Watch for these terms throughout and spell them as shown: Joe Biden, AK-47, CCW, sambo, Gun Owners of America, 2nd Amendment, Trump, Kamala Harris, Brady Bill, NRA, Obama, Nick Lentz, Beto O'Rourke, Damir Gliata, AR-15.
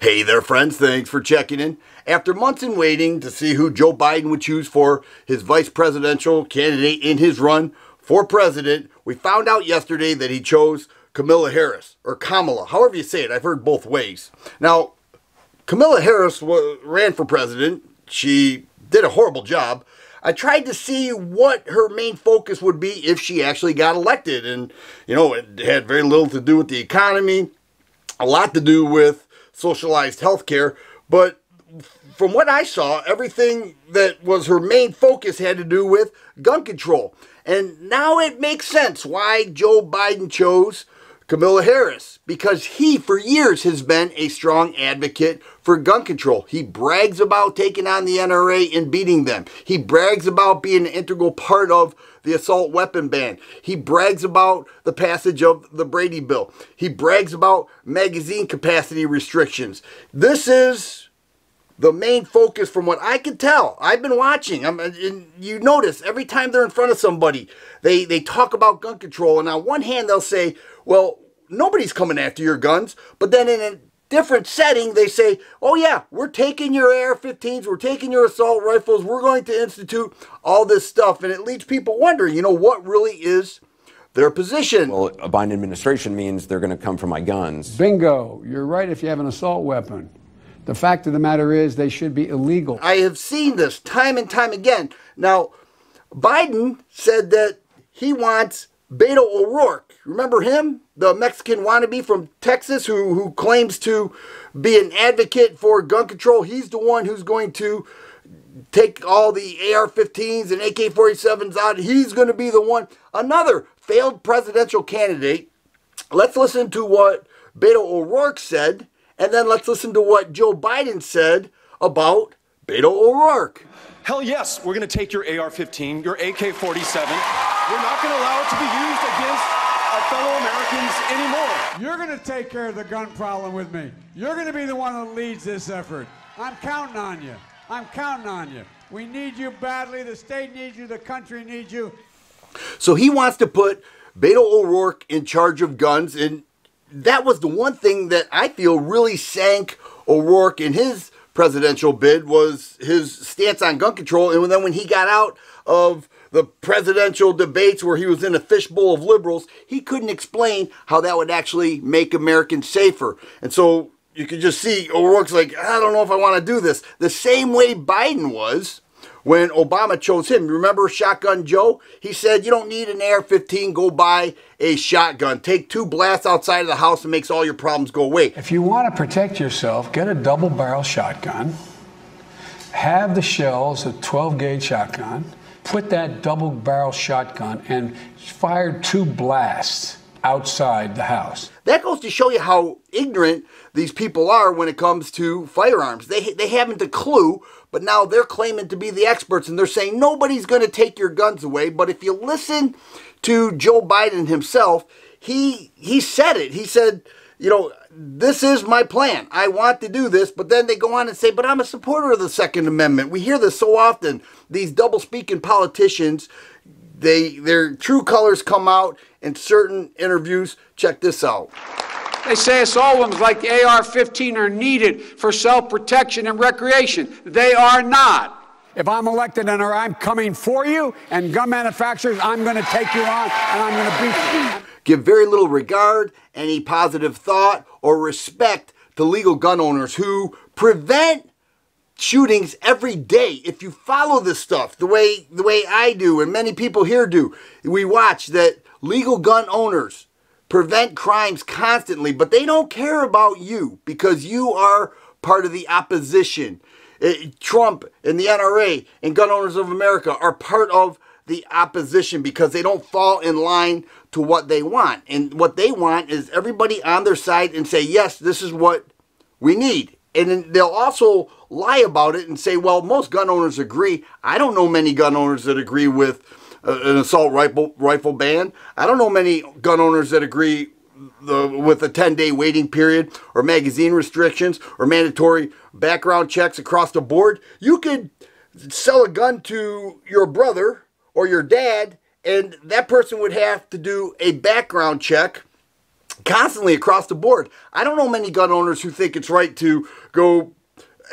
Hey there, friends. Thanks for checking in. After months in waiting to see who Joe Biden would choose for his vice presidential candidate in his run for president, we found out yesterday that he chose Kamala Harris, or Kamala, however you say it. I've heard both ways. Now, Kamala Harris ran for president. She did a horrible job. I tried to see what her main focus would be if she actually got elected. And, you know, it had very little to do with the economy, a lot to do with socialized health care. But from what I saw, everything that was her main focus had to do with gun control. And now it makes sense why Joe Biden chose Kamala Harris, because he for years has been a strong advocate for gun control. He brags about taking on the NRA and beating them. He brags about being an integral part of the assault weapon ban. He brags about the passage of the Brady Bill. He brags about magazine capacity restrictions. This is the main focus from what I can tell. I've been watching. You notice every time they're in front of somebody, they talk about gun control. And on one hand, they'll say, well, nobody's coming after your guns. But then in a different setting, they say, oh yeah, we're taking your AR-15s, we're taking your assault rifles, we're going to institute all this stuff. And it leaves people wondering, you know, what really is their position? Well, a Biden administration means they're going to come for my guns. Bingo. You're right if you have an assault weapon. The fact of the matter is they should be illegal. I have seen this time and time again. Now, Biden said that he wants Beto O'Rourke. Remember him? The Mexican wannabe from Texas who claims to be an advocate for gun control. He's the one who's going to take all the AR-15s and AK-47s out. He's going to be the one. Another failed presidential candidate. Let's listen to what Beto O'Rourke said, and then let's listen to what Joe Biden said about Beto O'Rourke. Hell yes, we're going to take your AR-15, your AK-47. We're not going to allow it to be used against our fellow Americans anymore. You're going to take care of the gun problem with me. You're going to be the one that leads this effort. I'm counting on you. I'm counting on you. We need you badly. The state needs you. The country needs you. So he wants to put Beto O'Rourke in charge of guns. And that was the one thing that I feel really sank O'Rourke in his presidential bid, was his stance on gun control. And then when he got out of the presidential debates where he was in a fishbowl of liberals, he couldn't explain how that would actually make Americans safer. And so you could just see O'Rourke's like, I don't know if I want to do this. The same way Biden was when Obama chose him. Remember Shotgun Joe? He said, you don't need an AR-15, go buy a shotgun. Take two blasts outside of the house and makes all your problems go away. If you want to protect yourself, get a double-barrel shotgun. Have the shells, a 12-gauge shotgun. Put that double-barrel shotgun and fire two blasts outside the house. That goes to show you how ignorant these people are when it comes to firearms. They haven't a clue, but now they're claiming to be the experts, and they're saying nobody's going to take your guns away. But if you listen to Joe Biden himself, he said it. He said, you know, this is my plan. I want to do this. But then they go on and say, but I'm a supporter of the Second Amendment. We hear this so often. These double-speaking politicians, their true colors come out in certain interviews. Check this out. They say assault weapons like the AR-15 are needed for self-protection and recreation. They are not. If I'm elected, NRA, I'm coming for you, and gun manufacturers, I'm going to take you on, and I'm going to beat you. Give very little regard, any positive thought, or respect to legal gun owners who prevent shootings every day. If you follow this stuff the way I do and many people here do, we watch that legal gun owners prevent crimes constantly, but they don't care about you because you are part of the opposition. Trump and the NRA and Gun Owners of America are part of the opposition because they don't fall in line to what they want. And what they want is everybody on their side and say, yes, this is what we need. And then they'll also lie about it and say, well, most gun owners agree. I don't know many gun owners that agree with an assault rifle ban. I don't know many gun owners that agree with a 10-day waiting period or magazine restrictions or mandatory background checks across the board. You could sell a gun to your brother or your dad, and that person would have to do a background check constantly across the board. I don't know many gun owners who think it's right to go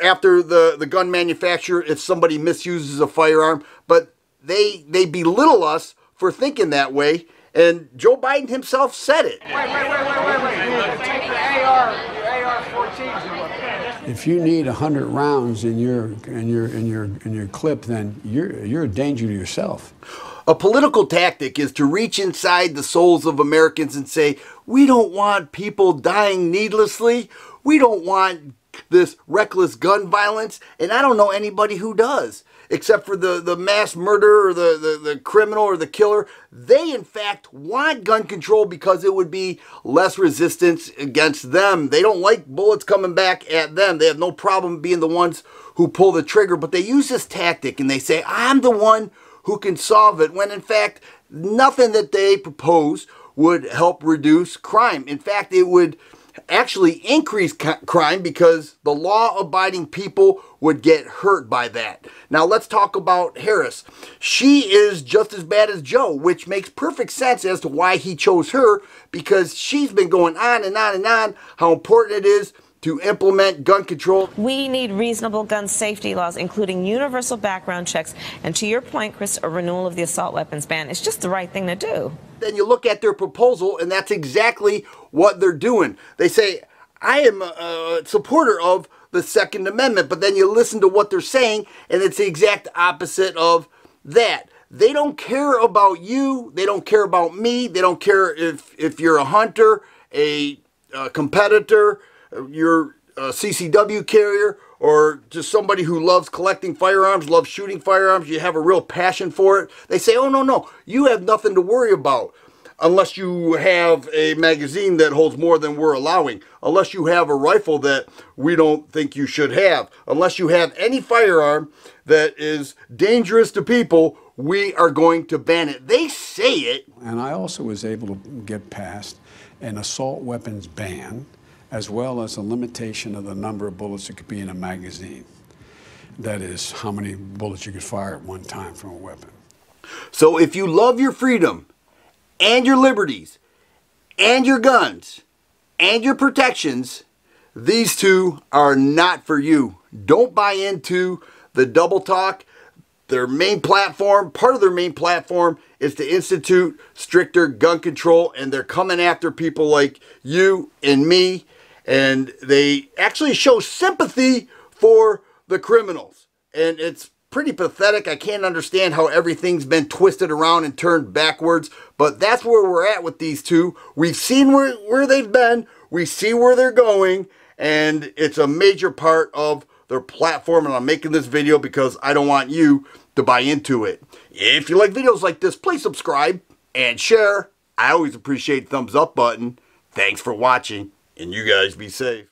after the gun manufacturer if somebody misuses a firearm, but they belittle us for thinking that way, and Joe Biden himself said it. Wait. Take the AR-14s. If you need 100 rounds in your clip, then you're a danger to yourself. A political tactic is to reach inside the souls of Americans and say, we don't want people dying needlessly. We don't want this reckless gun violence, and I don't know anybody who does, except for the mass murderer or the criminal or the killer. They, in fact, want gun control because it would be less resistance against them. They don't like bullets coming back at them. They have no problem being the ones who pull the trigger, but they use this tactic and they say, I'm the one who can solve it, when in fact, nothing that they propose would help reduce crime. In fact, it would actually increase crime because the law-abiding people would get hurt by that. Now let's talk about Harris. She is just as bad as Joe, which makes perfect sense as to why he chose her, because she's been going on and on and on how important it is to implement gun control. We need reasonable gun safety laws, including universal background checks, and to your point, Chris, a renewal of the assault weapons ban. It's just the right thing to do. Then you look at their proposal, and that's exactly what they're doing. They say, I am a supporter of the Second Amendment, but then you listen to what they're saying, and it's the exact opposite of that. They don't care about you. They don't care about me. They don't care if you're a hunter, a competitor, you're a CCW carrier, or just somebody who loves collecting firearms, loves shooting firearms, you have a real passion for it. They say, oh, no, you have nothing to worry about unless you have a magazine that holds more than we're allowing, unless you have a rifle that we don't think you should have, unless you have any firearm that is dangerous to people, we are going to ban it. They say it. And I also was able to get past an assault weapons ban, as well as a limitation of the number of bullets that could be in a magazine. That is, how many bullets you could fire at one time from a weapon. So if you love your freedom and your liberties and your guns and your protections, these two are not for you. Don't buy into the double talk. Their main platform, part of their main platform, is to institute stricter gun control, and they're coming after people like you and me. And they actually show sympathy for the criminals. And it's pretty pathetic. I can't understand how everything's been twisted around and turned backwards. But that's where we're at with these two. We've seen where they've been. We see where they're going. And it's a major part of their platform. And I'm making this video because I don't want you to buy into it. If you like videos like this, please subscribe and share. I always appreciate the thumbs up button. Thanks for watching, and you guys be safe.